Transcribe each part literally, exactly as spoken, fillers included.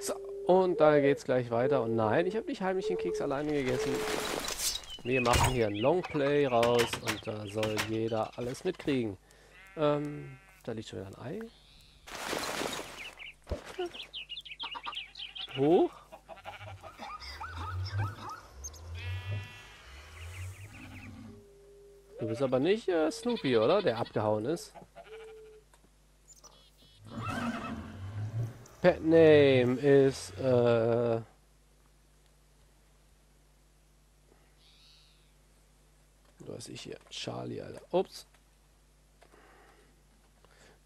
So, und da geht's gleich weiter. Und nein, ich habe nicht heimlich den Keks alleine gegessen. Wir machen hier einen Longplay raus und da soll jeder alles mitkriegen. Ähm, da liegt schon wieder ein Ei. Hoch. Du bist aber nicht äh, Snoopy, oder? Der abgehauen ist. Pet Name ist äh was ich hier? Charlie, Alter. Ups.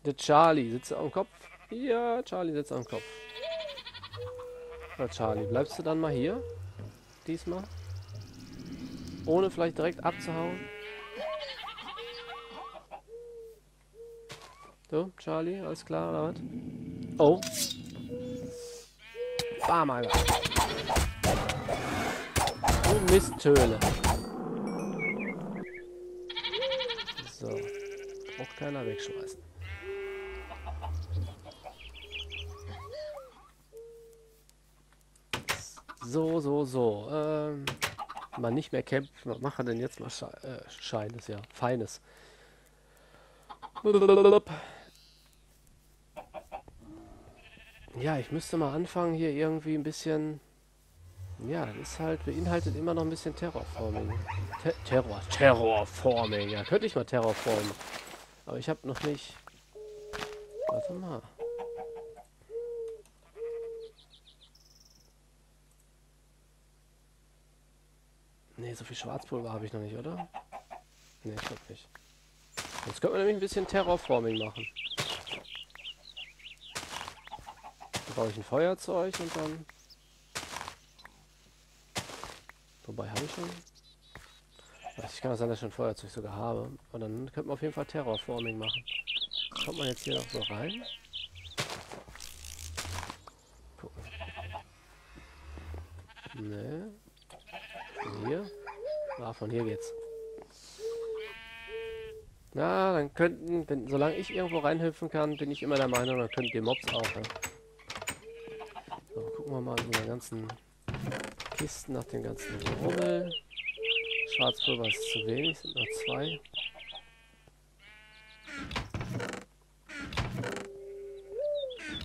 Der Charlie sitzt am Kopf. Ja, Charlie sitzt am Kopf. Na, Charlie, bleibst du dann mal hier? Diesmal? Ohne vielleicht direkt abzuhauen? So, Charlie, alles klar, oder was? Oh. Bam, Alter. Oh, Misttöne. So. Braucht keiner wegschmeißen. So, so, so. Ähm, man nicht mehr kämpft. Was macht er denn jetzt mal? Sche äh, Scheines, ja. Feines. Blablabla. Ja, ich müsste mal anfangen, hier irgendwie ein bisschen... Ja, das ist halt... Beinhaltet immer noch ein bisschen Terrorforming. Te Terror. Terrorforming. Ja, könnte ich mal Terrorformen. Aber ich habe noch nicht... Warte mal. Ne, so viel Schwarzpulver habe ich noch nicht, oder? Ne, ich glaube nicht. Jetzt können wir nämlich ein bisschen Terrorforming machen. Dann brauche ich ein Feuerzeug und dann... Wobei, habe ich schon... Ich kann das sein, dass ich schon Feuerzeug sogar habe. Und dann könnten wir auf jeden Fall Terrorforming machen. Kommt man jetzt hier noch so rein? Gucken. Ne... Hier? Ah, von hier geht's. Na, dann könnten, wenn, solange ich irgendwo reinhüpfen kann, bin ich immer der Meinung, dann könnten die Mobs auch. Ne? So, gucken wir mal in den ganzen Kisten nach dem ganzen Rummel. Schwarzpulver ist zu wenig, sind noch zwei.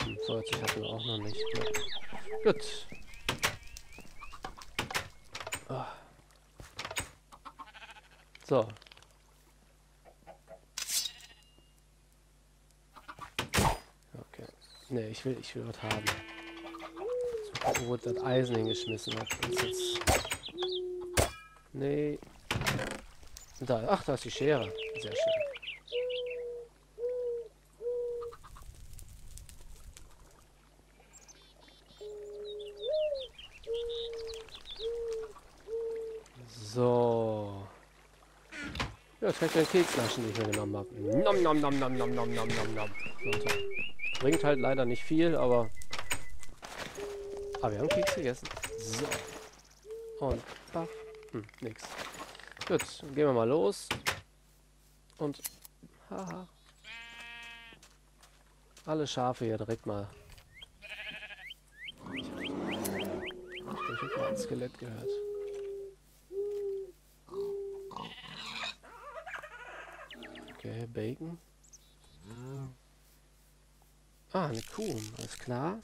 Und Feuerzeug hatten wir auch noch nicht. Ne? Gut. Ah. So. Okay. Ne, ich will, ich will was haben. Wo wurde das Eisen hingeschmissen? Hat. Jetzt... Nee. Da, ach, da ist die Schere. Sehr schön. So. Ja, jetzt kann ich den Keks naschen, den ich mir genommen habe. Nom, nom, nom, nom, nom, nom, nom, nom, nom. Bringt halt leider nicht viel, aber... Ah, wir haben Keks gegessen. So. Und... Baff. Hm, nix. Gut, dann gehen wir mal los. Und... Haha. Alle Schafe hier direkt mal... Ich hab mal ein Skelett gehört. Okay, Bacon. Ah, eine Kuh, alles klar.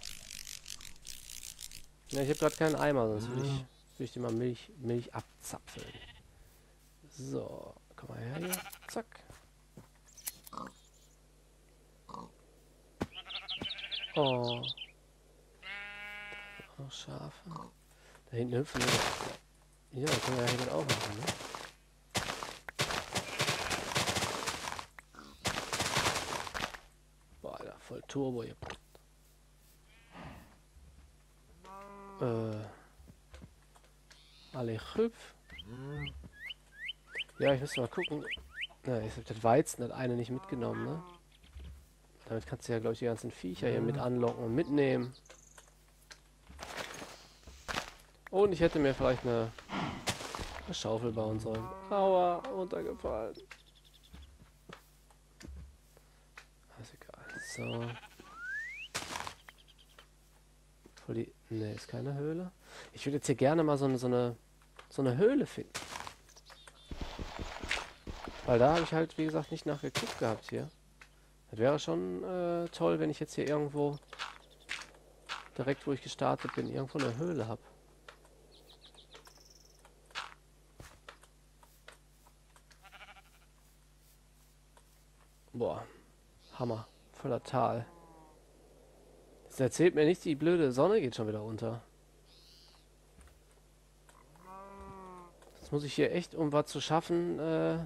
Ja, ich habe gerade keinen Eimer, sonst würde ich, würd ich dir mal Milch, Milch abzapfeln. So, komm mal her hier. Zack. Oh. Da sind auch noch Schafe. Da hinten hüpfen wir. Ja, das können wir ja hier auch machen, ne? Voll Turbo hier. Äh. Alle hüpf. Ja, ich müsste mal gucken. Na, ich hab das Weizen, das eine nicht mitgenommen, ne? Damit kannst du ja, glaube ich, die ganzen Viecher hier mit anlocken und mitnehmen. Und ich hätte mir vielleicht eine, eine Schaufel bauen sollen. Aua, runtergefallen. So. Voll die... Ne, ist keine Höhle. Ich würde jetzt hier gerne mal so eine, so eine, so eine Höhle finden. Weil da habe ich halt, wie gesagt, nicht nachgeguckt gehabt hier. Das wäre schon äh, toll, wenn ich jetzt hier irgendwo, direkt wo ich gestartet bin, irgendwo eine Höhle habe. Boah, Hammer, voller Tal. Jetzt erzählt mir nicht, die blöde Sonne geht schon wieder unter. Jetzt muss ich hier echt, um was zu schaffen, äh,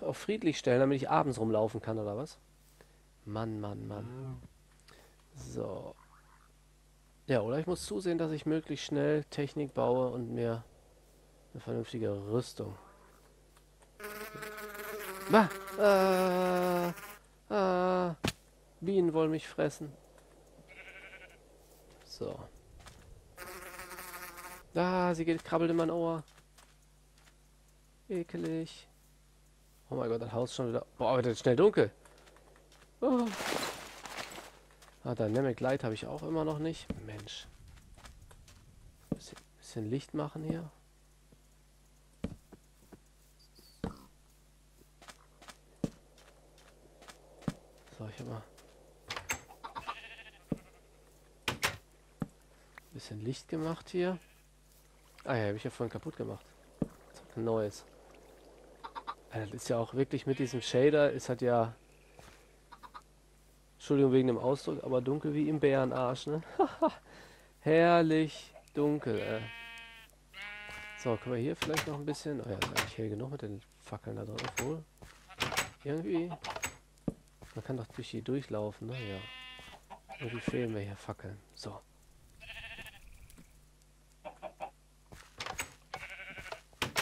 auf friedlich stellen, damit ich abends rumlaufen kann, oder was? Mann, Mann, Mann. So. Ja, oder ich muss zusehen, dass ich möglichst schnell Technik baue und mir eine vernünftige Rüstung. Bah! Ah, ah, Bienen wollen mich fressen. So. Ah, sie geht, krabbelt in mein Ohr. Ekelig. Oh mein Gott, das Haus schon wieder... Boah, wird jetzt schnell dunkel. Oh. Ah, Dynamic Light habe ich auch immer noch nicht. Mensch. Bisschen, bisschen Licht machen hier. So, ich habe mal... Bisschen Licht gemacht hier. Ah ja, habe ich ja vorhin kaputt gemacht. Neues. Das ist ja auch wirklich mit diesem Shader, ist halt ja... Entschuldigung wegen dem Ausdruck, aber dunkel wie im Bärenarsch, ne? Herrlich dunkel, ey. So, können wir hier vielleicht noch ein bisschen... Oh ja, ist eigentlich hell genug mit den Fackeln da drin, obwohl... Irgendwie... Man kann doch durch die durchlaufen, ne? Ja. Irgendwie fehlen mir hier Fackeln. So.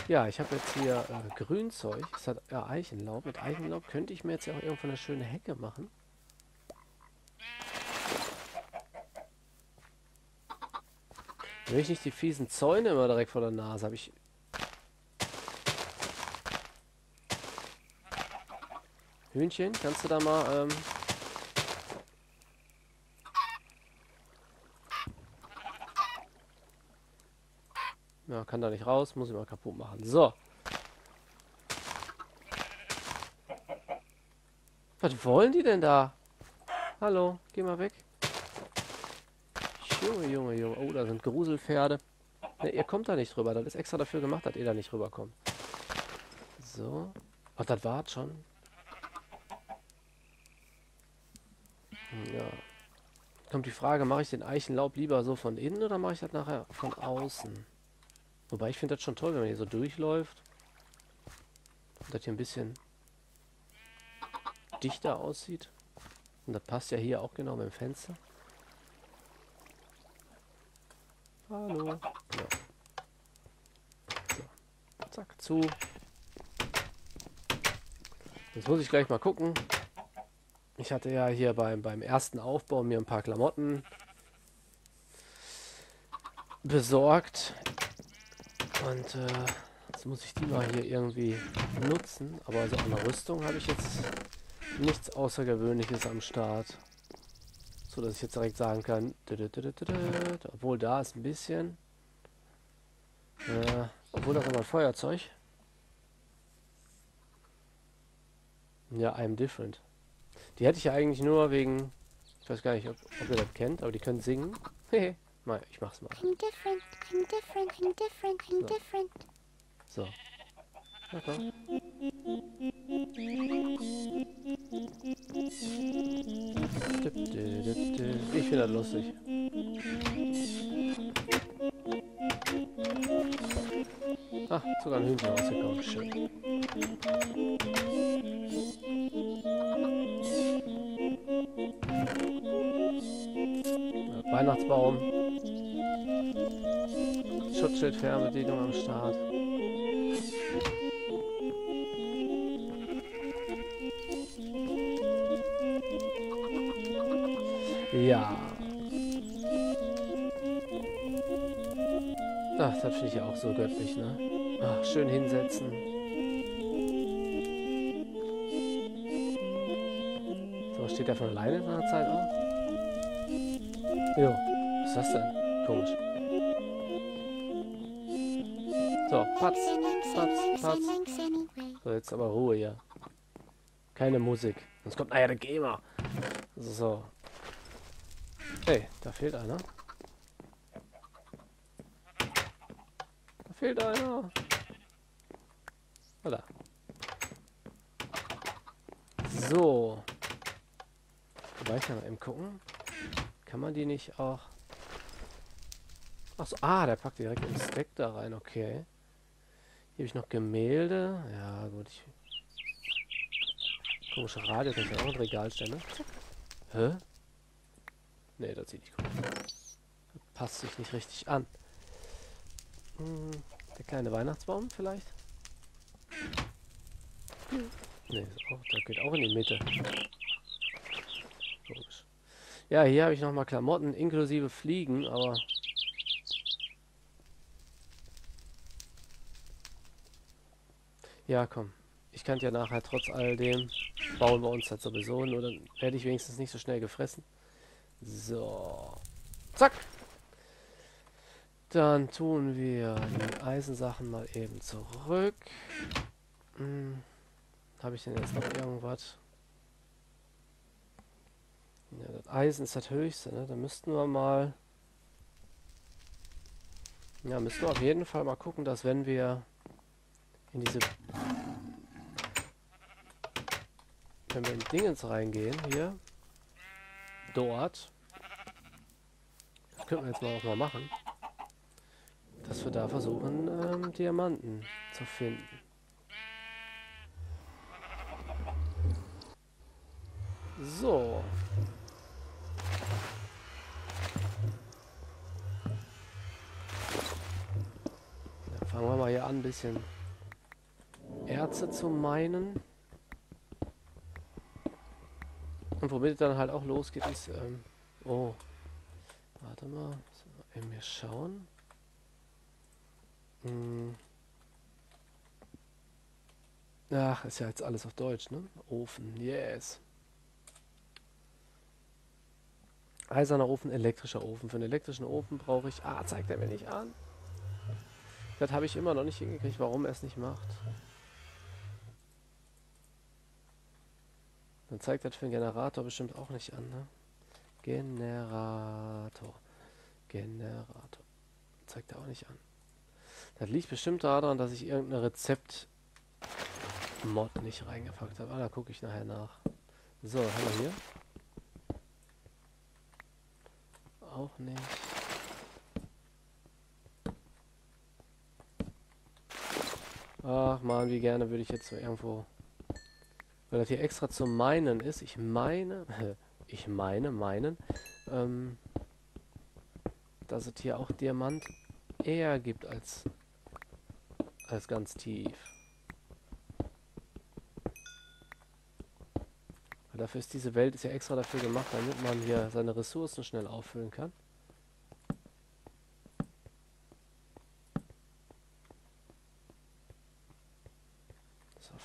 Ja, ich habe jetzt hier äh, Grünzeug. Das hat ja Eichenlaub. Mit Eichenlaub könnte ich mir jetzt ja auch irgendwo eine schöne Hecke machen. Will ich nicht die fiesen Zäune immer direkt vor der Nase habe ich. Hühnchen, kannst du da mal. Ähm Ja, kann da nicht raus, muss ich mal kaputt machen. So. Was wollen die denn da? Hallo, geh mal weg. Junge, Junge, Junge. Oh, da sind Gruselpferde. Ne, ihr kommt da nicht rüber. Das ist extra dafür gemacht, dass ihr da nicht rüberkommt. So. Ach, das war's schon. Ja. Kommt die Frage, mache ich den Eichenlaub lieber so von innen oder mache ich das nachher von außen? Wobei, ich finde das schon toll, wenn man hier so durchläuft. Und das hier ein bisschen dichter aussieht. Und das passt ja hier auch genau mit dem Fenster. Hallo. Ja. So. Zack, zu. Jetzt muss ich gleich mal gucken. Ich hatte ja hier beim, beim ersten Aufbau mir ein paar Klamotten besorgt. Und äh, jetzt muss ich die mal hier irgendwie nutzen. Aber also an der Rüstung habe ich jetzt nichts Außergewöhnliches am Start. So, dass ich jetzt direkt sagen kann, obwohl da ist ein bisschen. Äh, obwohl da ist immer ein Feuerzeug. Ja, I'm different. Die hätte ich ja eigentlich nur wegen, ich weiß gar nicht, ob, ob ihr das kennt, aber die können singen. Hehe. Mal, ich mach's mal. I'm different, I'm different, I'm different, I'm different. So. So. Okay. Ich finde das lustig. Ach, sogar ein Hühnchen rausgekommen. Schön. Ja, Weihnachtsbaum. Schutzschild, Fernbedienung am Start. Ja. Ach, das finde ich ja auch so göttlich, ne? Ach, schön hinsetzen. So, steht der von alleine in seiner Zeit auf? Jo. ist das denn? Komisch. So, Patz, Patz, Patz. So, jetzt aber Ruhe hier. Keine Musik. Sonst kommt einer der Gamer. So. Hey, da fehlt einer. Da fehlt einer. Oder? So. Wobei ich kann mal eben gucken. Kann man die nicht auch... Achso, ah, der packt direkt im Stack da rein, okay. Hier habe ich noch Gemälde. Ja, gut. Ich... Komische Radio, kann ich ja auch ein Regal stellen, ne? Hä? Ne, das sieht nicht gut. Passt sich nicht richtig an. Hm, der kleine Weihnachtsbaum vielleicht? Ne, der geht auch in die Mitte. Komisch. Ja, hier habe ich nochmal Klamotten inklusive Fliegen, aber... Ja, komm. Ich kann ja nachher trotz all dem bauen wir uns halt sowieso, nur dann werde ich wenigstens nicht so schnell gefressen. So. Zack. Dann tun wir die Eisensachen mal eben zurück. Hm. Habe ich denn jetzt noch irgendwas? Ja, das Eisen ist das höchste, ne? Da müssten wir mal... Ja, müssten wir auf jeden Fall mal gucken, dass wenn wir in diese... Wenn wir in Dingens reingehen, hier, dort, das können wir jetzt mal auch mal machen, dass wir da versuchen, ähm, Diamanten zu finden. So. Dann fangen wir mal hier an, ein bisschen Erze zu meinen. Und womit es dann halt auch losgeht, ist, ähm, oh, warte mal, müssen wir schauen. Hm. Ach, ist ja jetzt alles auf Deutsch, ne? Ofen, yes. Eiserner Ofen, elektrischer Ofen. Für einen elektrischen Ofen brauche ich, ah, zeigt er mir nicht an. Das habe ich immer noch nicht hingekriegt, warum er es nicht macht. Dann zeigt das für den Generator bestimmt auch nicht an, ne? Generator. Generator. Zeigt er auch nicht an. Das liegt bestimmt daran, dass ich irgendein Rezept-Mod nicht reingepackt habe. Ah, da gucke ich nachher nach. So, haben wir hier. Auch nicht. Ach man, wie gerne würde ich jetzt so irgendwo... Weil das hier extra zu meinen ist, ich meine, ich meine, meinen, ähm, dass es hier auch Diamant eher gibt als, als ganz tief. Weil dafür ist diese Welt ist ja extra dafür gemacht, damit man hier seine Ressourcen schnell auffüllen kann.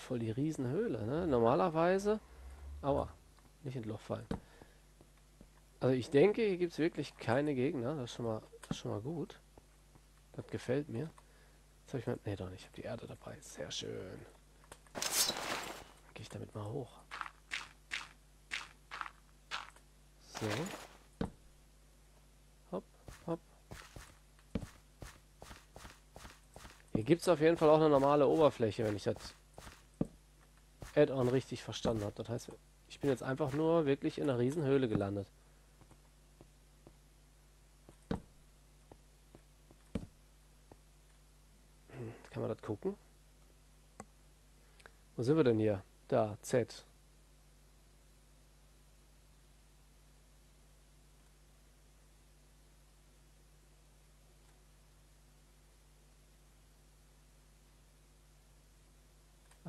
Voll die Riesenhöhle, ne? Normalerweise, aua, nicht in ein Loch fallen. Also ich denke, hier gibt es wirklich keine Gegner. Das ist schon mal, das ist schon mal gut. Das gefällt mir. Jetzt habe ich mal, ne, doch nicht. Ich habe die Erde dabei. Sehr schön. Dann gehe ich damit mal hoch. So. Hopp, hopp. Hier gibt es auf jeden Fall auch eine normale Oberfläche, wenn ich das Add-on richtig verstanden habe. Das heißt, ich bin jetzt einfach nur wirklich in einer Riesenhöhle gelandet. Hm, kann man das gucken? Wo sind wir denn hier? Da, Z.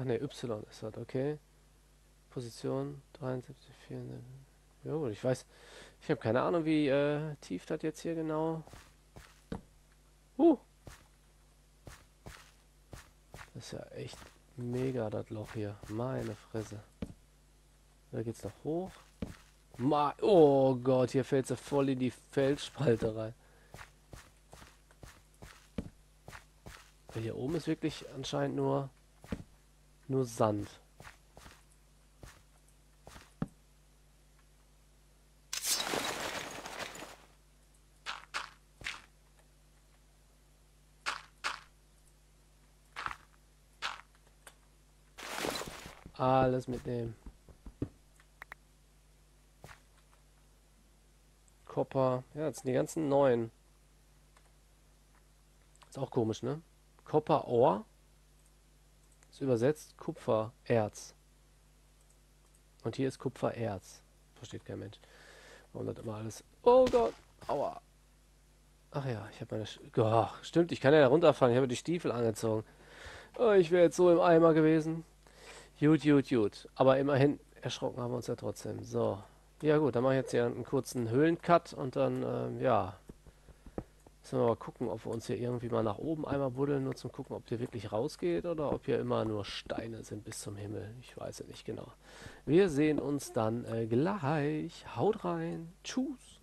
Ach ne, Y ist das, okay. Position dreiundsiebzig, vierundsiebzig. Ja gut, ich weiß, ich habe keine Ahnung, wie äh, tief das jetzt hier genau... Uh! Das ist ja echt mega, das Loch hier. Meine Fresse. Da geht's noch hoch. mal. Oh Gott, hier fällt sie voll in die Felsspalte rein. Hier oben ist wirklich anscheinend nur nur Sand. Alles mitnehmen. Copper. Ja, jetzt sind die ganzen neuen. Ist auch komisch, ne? Copper Ore. Ist übersetzt Kupfererz. Und hier ist Kupfererz. Versteht kein Mensch. Warum das immer alles... Oh Gott. Aua. Ach ja, ich habe meine... Sch oh, stimmt, ich kann ja da runterfallen. Ich habe die Stiefel angezogen. Oh, ich wäre jetzt so im Eimer gewesen. Gut, gut, gut. Aber immerhin erschrocken haben wir uns ja trotzdem. So. Ja gut, dann mache ich jetzt hier einen kurzen Höhlencut und dann, ähm, ja. Müssen wir mal gucken, ob wir uns hier irgendwie mal nach oben einmal buddeln, nur zum gucken, ob hier wirklich rausgeht oder ob hier immer nur Steine sind bis zum Himmel. Ich weiß es nicht genau. Wir sehen uns dann äh, gleich. Haut rein. Tschüss.